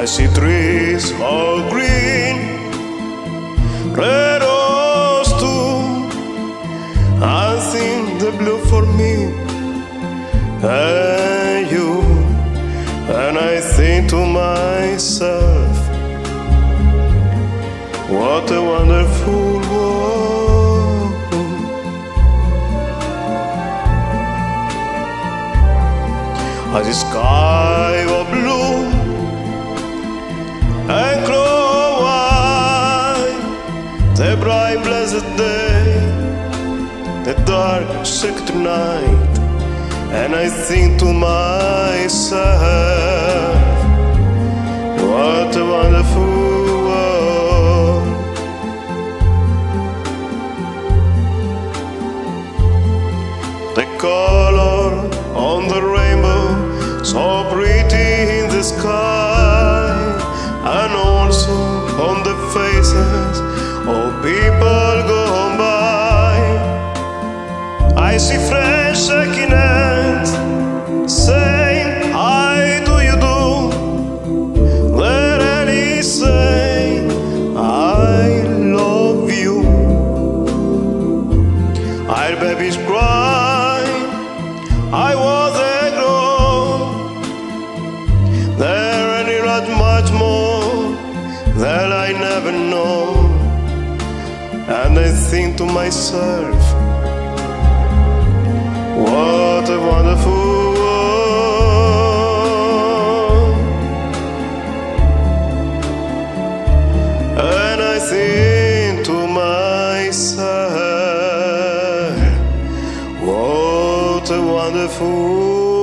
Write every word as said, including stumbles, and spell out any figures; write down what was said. I see trees all green, red rose too. I think the blue for me and you. And I think to myself, what a wonderful world. As the sky was blue and clear wide, the bright blessed day, the dark secret night, and I think to myself, what a wonderful world. The color on the rainbow, so pretty in the sky, and also on the faces of people going by. I see friends shaking hands, saying, "How do you do?" Let any say, "I love you." Our babies cry, I was there. Much more that I never know, and I think to myself, what a wonderful world. And I think to myself, what a wonderful world.